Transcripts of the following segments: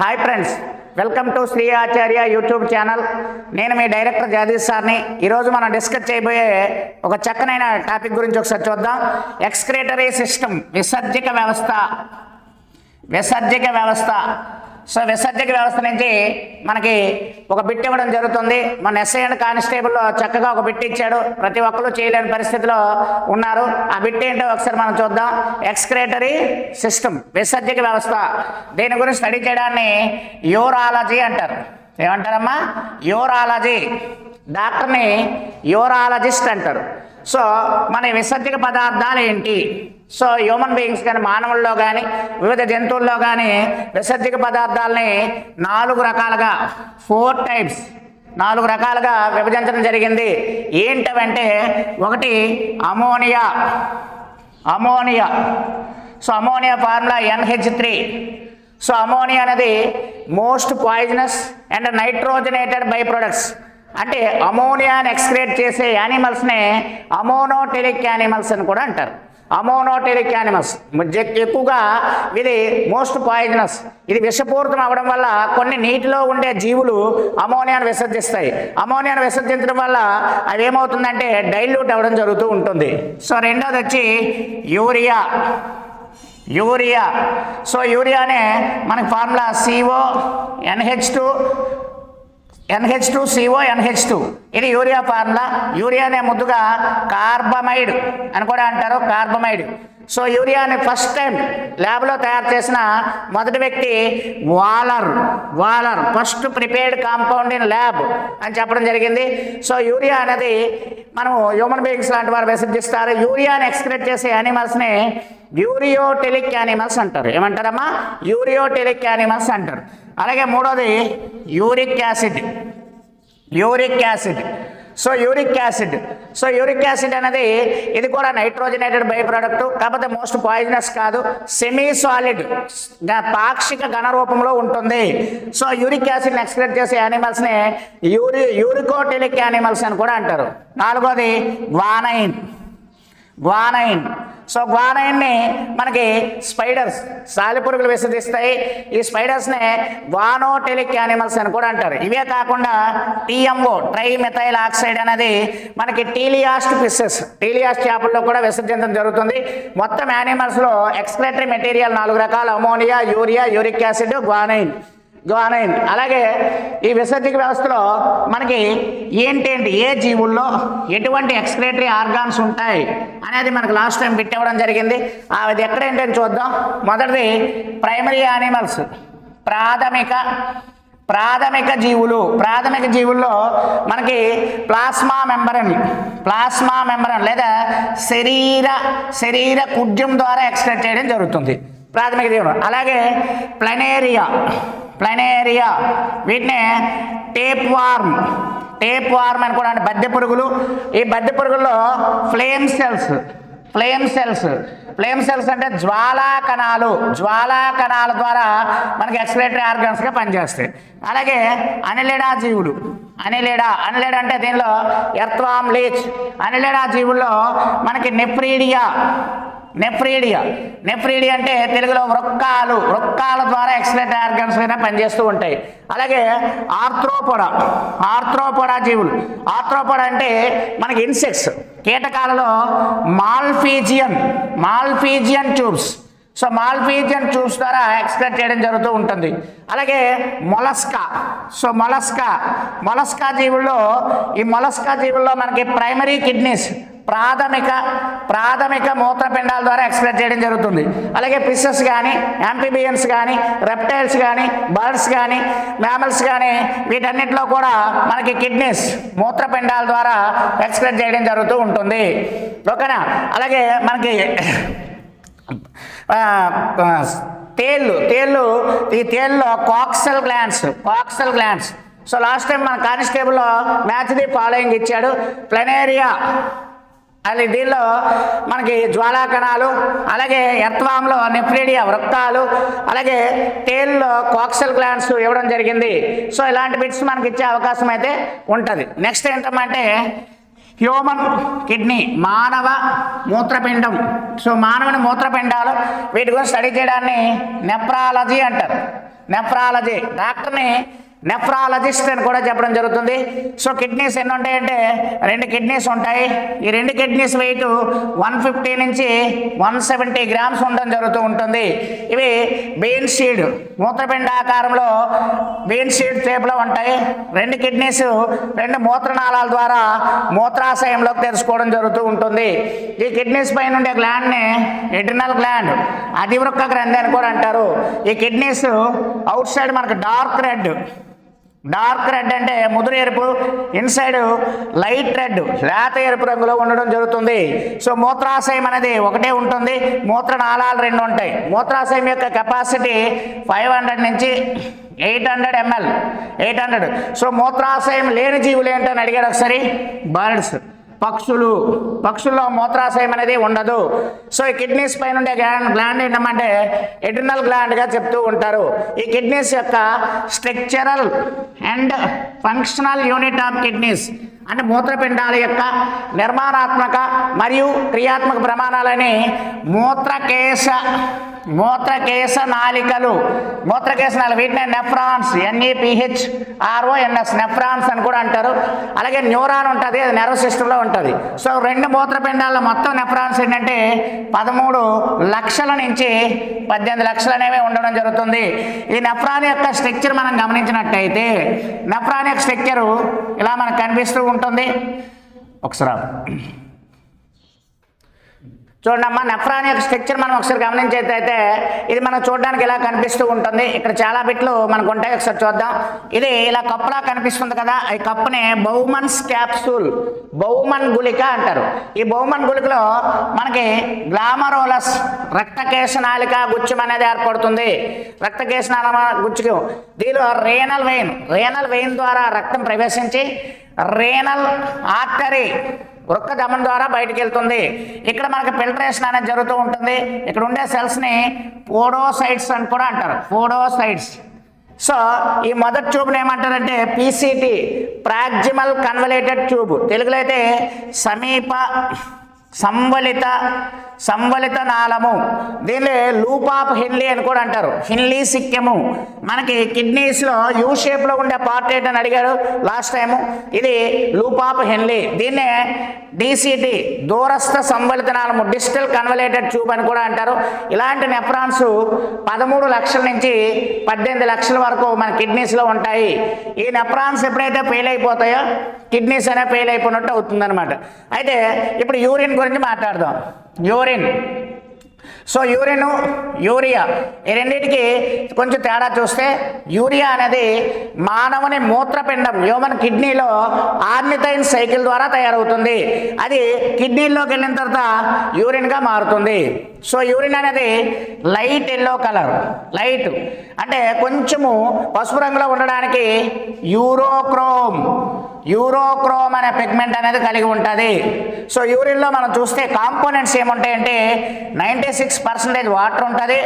Hi friends, welcome to Shri Acharya YouTube channel. నేను మీ director Jagadish సార్ని. ఈరోజు మనం డిస్కస్ చేయబోయే ఒక చక్కనైన టాపిక్ గురించి ఒకసారి చూద్దాం. ఎక్స్క్రేటరీ సిస్టమ్, విసర్జక వ్యవస్థ. సో విసర్జక వ్యవస్థ నుంచి మనకి ఒక బిట్ ఇవ్వడం జరుగుతుంది. మన ఎస్ఐ అండ్ కానిస్టేబుల్లో చక్కగా ఒక బిట్ ఇచ్చాడు. ప్రతి ఒక్కరు చేయలేని పరిస్థితిలో ఉన్నారు. ఆ బిట్ ఏంటో ఒకసారి మనం చూద్దాం. ఎక్స్క్రేటరీ సిస్టమ్, విసర్జక వ్యవస్థ. దీని గురించి స్టడీ చేయడాన్ని యూరాలజీ అంటారు. ఏమంటారమ్మా? యూరాలజీ. డాక్టర్ని యూరాలజిస్ట్ అంటారు. సో మన విసర్జక పదార్థాలు ఏంటి? సో హ్యూమన్ బీయింగ్స్ కానీ, మానవుల్లో కానీ, వివిధ జంతువుల్లో కానీ విసర్జక పదార్థాలని 4 రకాలుగా, 4 types, 4 రకాలుగా విభజించడం జరిగింది. ఏంటవంటే, ఒకటి ammonia. So ammonia formula NH3. So ammonia అనేది most poisonous and nitrogenated by products. అంటే అమోనియాని ఎక్స్క్రేట్ చేసే యానిమల్స్నే అమోనోటెలిక్ యానిమల్స్ అని కూడా అంటారు. అమోనోటెలిక్ యానిమల్స్ ఎక్కువగా ఇది మోస్ట్ పాయిజనస్. ఇది విషపూరితం అవ్వడం వల్ల కొన్ని నీటిలో ఉండే జీవులు అమోనియాను విసర్జిస్తాయి. అమోనియాను విసర్జించడం వల్ల అది ఏమవుతుందంటే డైల్యూట్ అవ్వడం జరుగుతూ ఉంటుంది. సో రెండోది వచ్చి యూరియా. సో యూరియానే మనకి ఫార్ములా CO NH2. ఇది యూరియా ఫార్ములా. యూరియానే ముందుగా కార్బమైడ్ అని కూడా అంటారు. సో యూరియాని ఫస్ట్ టైం ల్యాబ్లో తయారు చేసిన మొదటి వ్యక్తి Wohler. First prepared compound in lab అని చెప్పడం జరిగింది. సో యూరియా అనేది మనము హ్యూమన్ బీయింగ్స్ లాంటి వారు విసర్జిస్తారు. యూరియాని ఎక్స్క్రెట్ చేసే యానిమల్స్ని యూరియోటెలిక్ యానిమల్స్ అంటారు. ఏమంటారమ్మా? యూరియోటెలిక్ యానిమల్స్ అంటారు. అలాగే మూడోది యూరిక్ యాసిడ్. యూరిక్ యాసిడ్ అనేది ఇది కూడా నైట్రోజనేటెడ్ బై ప్రొడక్ట్, కాకపోతే మోస్ట్ పాయిజనస్ కాదు. సెమీ సాలిడ్, పాక్షిక ఘన రూపంలో ఉంటుంది. సో యూరిక్ యాసిడ్ని ఎక్స్క్రెట్ చేసే యానిమల్స్ని యూరికోటెలిక్ యానిమల్స్ అని కూడా అంటారు. నాలుగోది గ్వానైన్. సో గ్వానైన్ని మనకి స్పైడర్స్, సాలిపురుగులు విసర్జిస్తాయి. ఈ స్పైడర్స్నే గ్వానోటెలిక్ యానిమల్స్ అని కూడా అంటారు. ఇవే కాకుండా TMO, ట్రైమెథైల్ ఆక్సైడ్ అనేది మనకి టీలియాస్ట్ ఫిషెస్, టీలియాస్ట్ చేపల్లో కూడా విసర్జించడం జరుగుతుంది. మొత్తం యానిమల్స్లో ఎక్స్క్రేటరీ మెటీరియల్ 4 రకాలు: ammonia, urea, uric acid, guanine. అలాగే ఈ విసర్జక వ్యవస్థలో మనకి ఏంటేంటి, ఏ జీవుల్లో ఎటువంటి ఎక్స్క్రేటరీ ఆర్గాన్స్ ఉంటాయి అనేది మనకు లాస్ట్ టైం పెట్టివ్వడం జరిగింది. అది ఎక్కడేంటని చూద్దాం. మొదటిది ప్రైమరీ యానిమల్స్, ప్రాథమిక జీవులు. ప్రాథమిక జీవుల్లో మనకి ప్లాస్మా మెంబ్రెన్ లేదా శరీర కుడ్యం ద్వారా ఎక్స్క్రేట్ చేయడం జరుగుతుంది ప్రాథమిక జీవులు. అలాగే ప్లనేరియా, వీటినే టేప్ వార్మ్ అని కూడా అంటే బద్దె పురుగులు. ఈ బద్దె పురుగుల్లో ఫ్లేమ్ సెల్స్ అంటే జ్వాలా కణాల ద్వారా మనకి ఎక్స్క్రేటరీ ఆర్గాన్స్గా పనిచేస్తాయి. అలాగే అనిలిడా జీవులు. అనిలిడా అంటే దీనిలో ఎర్త్వార్మ్, లీచ్. అనిలిడా జీవుల్లో మనకి నెఫ్రీడియా అంటే తెలుగులో వృక్కాల ద్వారా ఎక్స్క్రేటరీ ఆర్గాన్స్ అయినా పనిచేస్తూ ఉంటాయి. అలాగే ఆర్థ్రోపోడా జీవులు. ఆర్థ్రోపోడా అంటే మనకి ఇన్సెక్ట్స్, కీటకాలలో Malpighian tubes. So Malpighian tubes ద్వారా ఎక్స్క్రేట్ చేయడం జరుగుతూ ఉంటుంది. అలాగే మొలస్కా జీవుల్లో మనకి ప్రైమరీ కిడ్నీస్, ప్రాథమిక మూత్రపిండాల ద్వారా ఎక్స్క్రేట్ చేయడం జరుగుతుంది. అలాగే ఫిషెస్ కానీ, యాంఫిబియన్స్ కానీ, రెప్టైల్స్ కానీ, బర్డ్స్ కానీ, మ్యామల్స్ కానీ, వీటన్నిటిలో కూడా మనకి కిడ్నీస్, మూత్రపిండాల ద్వారా ఎక్స్క్రేట్ చేయడం జరుగుతూ ఉంటుంది. ఓకేనా? అలాగే మనకి తేళ్ళు, coxal glands. So last time మన కానిస్టేబుల్లో మ్యాచ్ ది ఫాలోయింగ్ ఇచ్చాడు. ప్లనేరియా అది, దీనిలో మనకి జ్వాలా కణాలు. అలాగే ఎర్త్వామ్లో నెఫ్రీడియా, వృక్కాలు. అలాగే టేల్లో కాక్సల్ గ్లాండ్స్ ఇవ్వడం జరిగింది. సో ఇలాంటి బిట్స్ మనకి ఇచ్చే అవకాశం అయితే ఉంటుంది. నెక్స్ట్ ఏంటంటే హ్యూమన్ కిడ్నీ, మానవ మూత్రపిండం. సో మానవుని మూత్రపిండాలు, వీటి గురించి స్టడీ చేయడాన్ని నెఫ్రాలజీ అంటారు. నెఫ్రాలజీ డాక్టర్ని నెఫ్రాలజిస్ట్ అని కూడా చెప్పడం జరుగుతుంది. సో కిడ్నీస్ ఎన్ని ఉంటాయంటే 2 కిడ్నీస్ ఉంటాయి. ఈ 2 కిడ్నీస్ వెయిట్ 150 నుంచి 170 గ్రామ్స్ ఉండడం జరుగుతూ ఉంటుంది. ఇవి బీన్ షీడ్ మూత్రపిండ ఆకారంలో బీన్ షీడ్ షేప్లో ఉంటాయి. 2 కిడ్నీస్ 2 మూత్రనాళాల ద్వారా మూత్రాశయంలోకి తెలుసుకోవడం జరుగుతూ ఉంటుంది. ఈ కిడ్నీస్ పైన ఉండే గ్లాండ్ని ఎడ్రినల్ గ్లాండ్, అధివృక్క గ్రంథి అని కూడా అంటారు. ఈ కిడ్నీస్ అవుట్ సైడ్ మనకు డార్క్ రెడ్ అంటే ముదురు ఎరుపు, ఇన్సైడ్ లైట్ రెడ్ లేత ఎరుపు రంగులో ఉండడం జరుగుతుంది. సో మూత్రాశయం అనేది ఒకటే ఉంటుంది, మూత్రనాళాలు 2 ఉంటాయి. మూత్రాశయం యొక్క కెపాసిటీ 500 నుంచి 800 ml, 800. సో మూత్రాశయం లేని జీవులు ఏంటని అడిగాడు ఒకసారి, బర్డ్స్, పక్షులు. పక్షుల్లో మూత్రాశయం అనేది ఉండదు. సో ఈ కిడ్నీస్ పైన ఉండే గ్లాండ్ ఏంటంటే ఎడ్రినల్ గ్లాండ్గా చెప్తూ ఉంటారు. ఈ కిడ్నీస్ యొక్క structural and functional unit of kidneys అంటే మూత్రపిండాల యొక్క నిర్మాణాత్మక మరియు క్రియాత్మక ప్రమాణాలని మూత్రకేశ నాళికలు వీటినే నెఫ్రాన్స్, NEPHRONS నెఫ్రాన్స్ అని కూడా అంటారు. అలాగే న్యూరాన్ ఉంటుంది, అది నర్వ్ సిస్టంలో ఉంటుంది. సో 2 మూత్రపిండాల్లో మొత్తం నెఫ్రాన్స్ ఏంటంటే 13 లక్షల నుంచి 18 లక్షలు అనేవి ఉండడం జరుగుతుంది. ఈ నెఫ్రాన్ యొక్క స్ట్రక్చర్ మనం గమనించినట్టయితే నెఫ్రాన్ యొక్క స్ట్రక్చరు ఇలా మనకు కనిపిస్తూ ఉంటుంది. ఒకసారి చూడమ్మా, నెఫ్రాన్ యొక్క స్ట్రక్చర్ మనం ఒకసారి గమనించేటైతే ఇది మనం చూడడానికి ఇలా కనిపిస్తూ ఉంటుంది. ఇక్కడ చాలా బిట్లు మనకు ఉంటాయి, ఒకసారి చూద్దాం. ఇది ఇలా కప్పులా కనిపిస్తుంది కదా, ఈ కప్పునే బౌమన్స్ క్యాప్సూల్, బౌమన్ గుళిక అంటారు. ఈ బౌమన్ గుళికలో మనకి గ్లామరోలస్ రక్తకేశనాళిక గుచ్చం అనేది ఏర్పడుతుంది. రక్తకేశనాళిక గుచ్చం దీనిలో రేనల్ వెయిన్ ద్వారా రక్తం ప్రవేశించి రేనల్ ఆర్టరీ వృక్క ధమనం ద్వారా బయటకు వెళ్తుంది. ఇక్కడ మనకి ఫిల్టరేషన్ అనేది జరుగుతూ ఉంటుంది. ఇక్కడ ఉండే సెల్స్ని పోడోసైట్స్ అని కూడా అంటారు, పోడోసైట్స్. సో ఈ మొదటి ట్యూబ్ని ఏమంటారంటే PCT, ప్రాగ్జిమల్ కన్వలేటెడ్ ట్యూబ్, తెలుగులో అయితే సమీప సంవలిత నాళము, దీన్ని లూప్ ఆఫ్ హెన్లీ అని కూడా అంటారు, హెన్లీ సిక్కెము. మనకి కిడ్నీస్లో యూ షేప్లో ఉండే పార్ట్ ఏంటని అడిగారు లాస్ట్ టైము, ఇది లూప్ ఆఫ్ హెన్లీ. దీన్నే DCT, దూరస్థ సంవలిత నాళము, డిజిటల్ కన్వలేటెడ్ ట్యూబ్ అని కూడా అంటారు. ఇలాంటి నెఫ్రాన్స్ 13 లక్షల నుంచి 18 లక్షల వరకు మన కిడ్నీస్లో ఉంటాయి. ఈ నెఫ్రాన్స్ ఎప్పుడైతే ఫెయిల్ అయిపోతాయో కిడ్నీస్ అనే ఫెయిల్ అయిపోయినట్టు అవుతుందన్నమాట. అయితే ఇప్పుడు యూరిన్ గురించి మాట్లాడదాం. యూరియా ఈ రెండింటికి కొంచెం తేడా చూస్తే, యూరియా అనేది మానవుని మూత్రపిండం హ్యూమన్ కిడ్నీలో ఆర్నిథైన్ సైకిల్ ద్వారా తయారవుతుంది. అది కిడ్నీలోకి వెళ్ళిన తర్వాత యూరిన్గా మారుతుంది. సో యూరిన్ అనేది లైట్ ఎల్లో కలర్, లైట్ అంటే కొంచెము పసుపు రంగులో ఉండడానికి యూరోక్రోమ్ అనే పిగ్మెంట్ అనేది కలిగి ఉంటుంది. సో యూరిన్లో మనం చూస్తే కాంపోనెంట్స్ ఏముంటాయంటే 96% వాటర్ ఉంటుంది,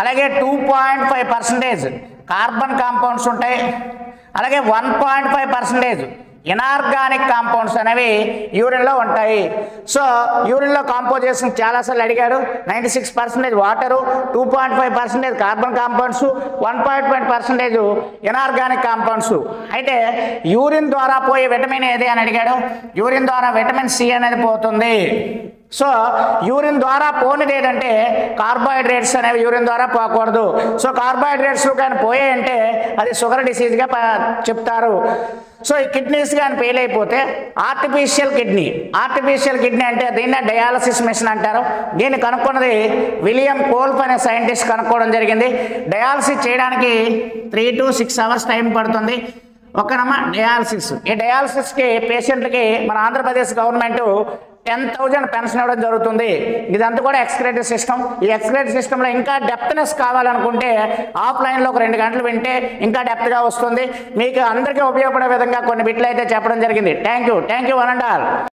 అలాగే 2.5% కార్బన్ కాంపౌండ్స్ ఉంటాయి, అలాగే 1.5% ఇనార్గానిక్ కాంపౌండ్స్ అనేవి యూరిన్లో ఉంటాయి. సో యూరిన్లో కాంపోజిషన్ చాలాసార్లు అడిగాడు. 96% water, 2.5% carbon compounds, 1.5% inorganic compounds. అయితే యూరిన్ ద్వారా పోయే విటమిన్ ఏది అని అడిగాడు. యూరిన్ ద్వారా విటమిన్ C అనేది పోతుంది. సో యూరిన్ ద్వారా పోనిది ఏంటంటే కార్బోహైడ్రేట్స్ అనేవి యూరిన్ ద్వారా పోకూడదు. సో కార్బోహైడ్రేట్స్ కానీ పోయాయంటే అది షుగర్ డిసీజ్గా చెప్తారు. సో ఈ కిడ్నీస్ కానీ ఫెయిల్ అయిపోతే ఆర్టిఫిషియల్ కిడ్నీ అంటే దీన్నే డయాలసిస్ మెషిన్ అంటారు. దీన్ని కనుక్కున్నది విలియం కోల్ఫ్ అనే సైంటిస్ట్ కనుక్కోవడం జరిగింది. డయాలసిస్ చేయడానికి 3 to 6 hours టైం పడుతుంది. ఒకనమ్మ డయాలసిస్, ఈ డయాలసిస్కి పేషెంట్కి మన ఆంధ్రప్రదేశ్ గవర్నమెంట్ 10,000 పెన్షన్ ఇవ్వడం జరుగుతుంది. ఇదంతా కూడా ఎక్స్క్రేటివ్ సిస్టమ్. ఈ ఎక్స్క్రేటివ్ సిస్టంలో ఇంకా డెప్త్నెస్ కావాలనుకుంటే ఆఫ్లైన్లో ఒక 2 గంటలు వింటే ఇంకా డెప్త్గా వస్తుంది. మీకు అందరికీ ఉపయోగపడే విధంగా కొన్ని బిట్లు అయితే చెప్పడం జరిగింది. Thank you, thank you one and all.